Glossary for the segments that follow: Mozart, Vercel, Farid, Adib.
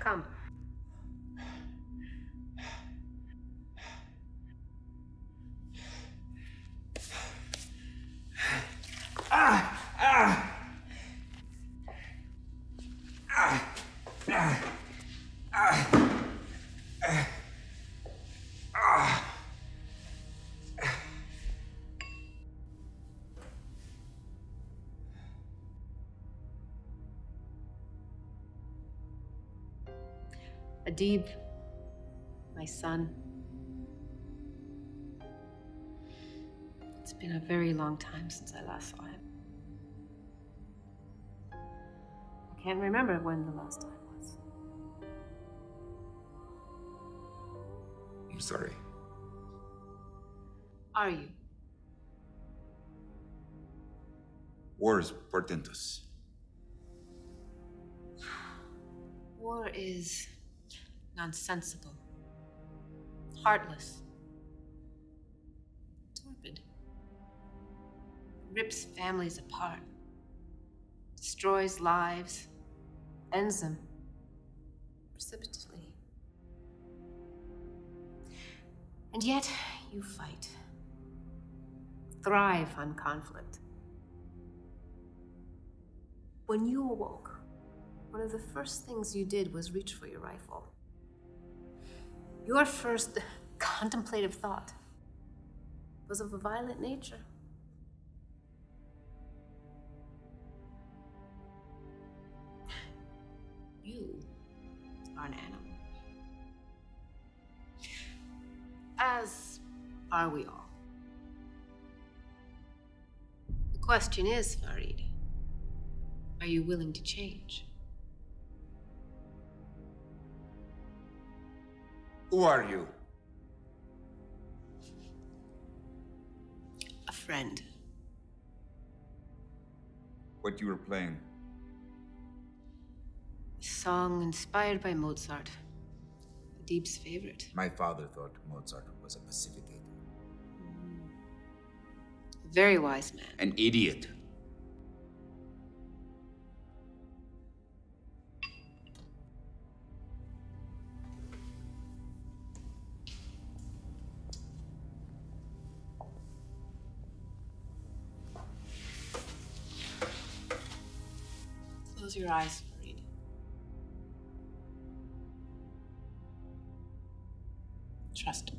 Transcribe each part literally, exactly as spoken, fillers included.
Come. Adib, my son. It's been a very long time since I last saw him. I can't remember when the last time was. I'm sorry. Are you? War is portentous. War is nonsensical, heartless, torpid, rips families apart, destroys lives, ends them precipitously. And yet you fight, thrive on conflict. When you awoke, one of the first things you did was reach for your rifle. Your first contemplative thought was of a violent nature. You are an animal. As are we all. The question is, Farid, are you willing to change? Who are you? A friend. What you were playing? A song inspired by Mozart, Adib's favorite. My father thought Mozart was a pacificator. Mm. A very wise man. An idiot. Close your eyes, Farid. Trust me.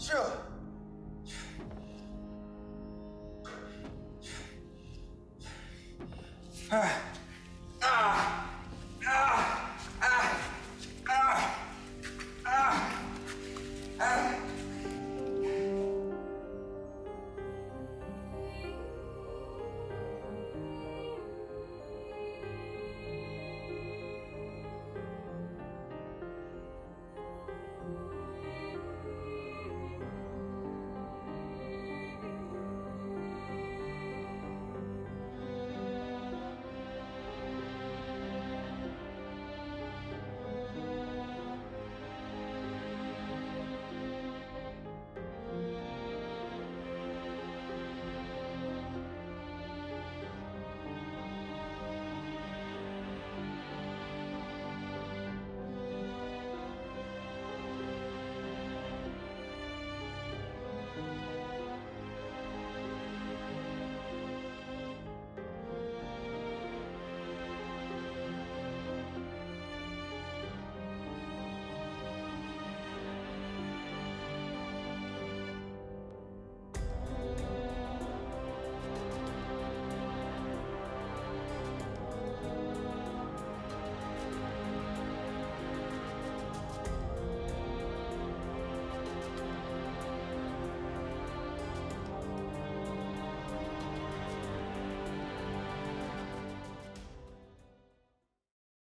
Sure. Ah.